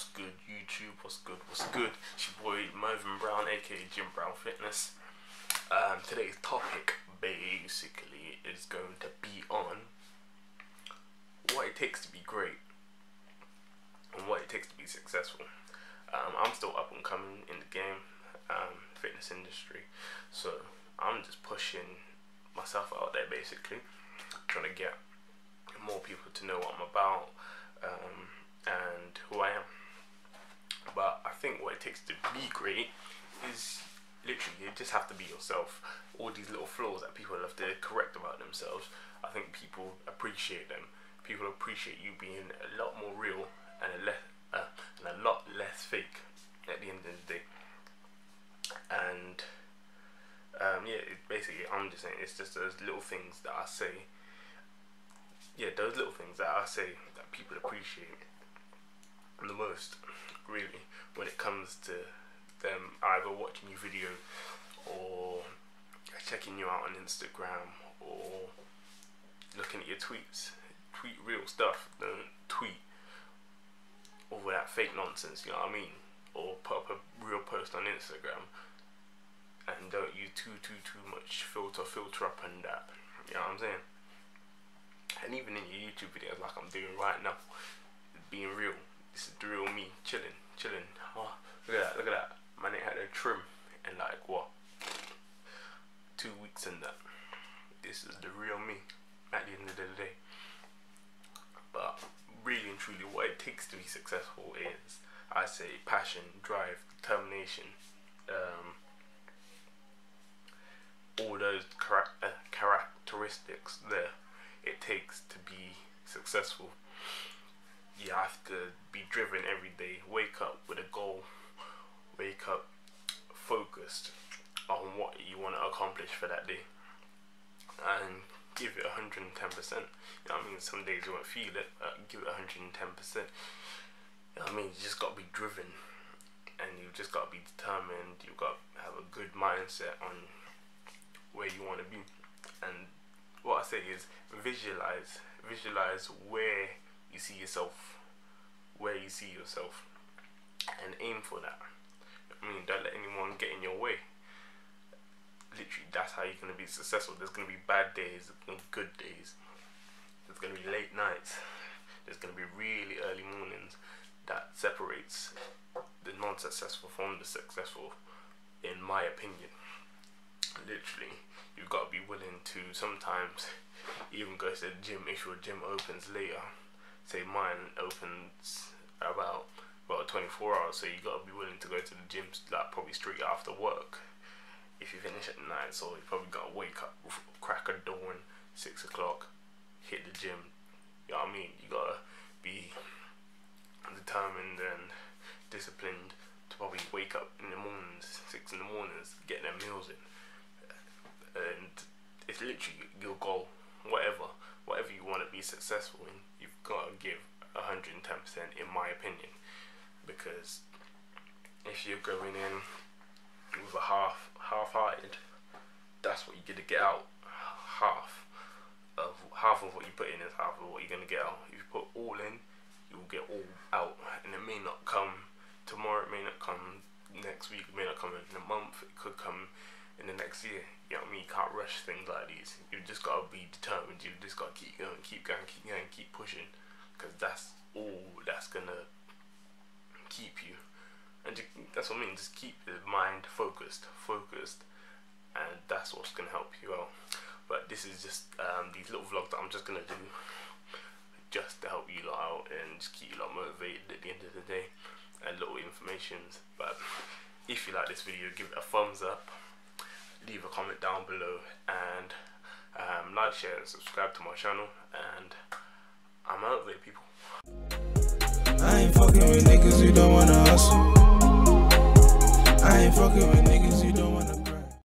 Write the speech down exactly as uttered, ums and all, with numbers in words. What's good, YouTube? What's good? What's good? It's your boy Mervin Brown, aka Jim Brown Fitness. Um, today's topic basically is going to be on what it takes to be great and what it takes to be successful. Um, I'm still up and coming in the game, um, fitness industry, so I'm just pushing myself out there basically, trying to get more people to know what I'm about. Um, and who I am. But I think what it takes to be great is literally you just have to be yourself. All these little flaws that people love to correct about themselves, I think people appreciate them. People appreciate you being a lot more real and a, less, uh, and a lot less fake at the end of the day. And um, yeah, it basically I'm just saying it's just those little things that I say. Yeah, those little things that I say that people appreciate the most, really, when it comes to them either watching your video or checking you out on Instagram or looking at your tweets. Tweet real stuff, don't tweet all that fake nonsense, you know what I mean? Or put up a real post on Instagram and don't use too, too, too much filter, filter up and that, you know what I'm saying? And even in your YouTube videos, like I'm doing right now, being real. This is the real me, chilling, chilling. Oh, look at that, look at that. Man, it had a trim in like what? Two weeks and that. This is the real me at the end of the day. But really and truly, what it takes to be successful is, I say, passion, drive, determination, um, all those chara uh, characteristics there. It takes to be successful. You have to be driven every day, wake up with a goal, wake up focused on what you want to accomplish for that day and give it one hundred and ten percent. You know what I mean? Some days you won't feel it, but give it one hundred and ten percent. You know what I mean? You just got to be driven and you've just got to be determined. You've got to have a good mindset on where you want to be. And what I say is visualize, visualize where you see yourself, where you see yourself, and aim for that. I mean, don't let anyone get in your way. Literally, that's how you're gonna be successful. There's gonna be bad days, there's gonna be good days, there's gonna be late nights, there's gonna be really early mornings. That separates the non-successful from the successful, in my opinion. Literally, you've got to be willing to sometimes even go to the gym if your gym opens later. Say mine opens about about twenty-four hours, so you got to be willing to go to the gym like probably straight after work if you finish at nine. So you probably got to wake up crack of dawn, six o'clock, hit the gym. You know what I mean? You got to be determined and disciplined to probably wake up in the mornings, six in the mornings, get their meals in. And it's literally your goal, whatever whatever you want to be successful in, you've got to give one hundred and ten percent in my opinion. Because if you're going in with a half half-hearted, that's what you're gonna get out. Half of half of what you put in is half of what you're gonna get out. If you put all in, you'll get all out, and it may not come tomorrow, it may not come next week, it may not come in a month, it could come in the next year. You know what I mean? You can't rush things like these. You've just got to be determined. You've just got to keep going, keep going, keep going, keep pushing, because that's all that's gonna keep you. And you, that's what I mean. Just keep your mind focused, focused, and that's what's gonna help you out. But this is just um, these little vlogs that I'm just gonna do, just to help you lot out and just keep you lot motivated at the end of the day, and little informations. But if you like this video, give it a thumbs up. Leave a comment down below and um, like, share and subscribe to my channel, and I'm out there, people. I ain't fucking with niggas who don't wanna hustle. I ain't fucking with niggas who don't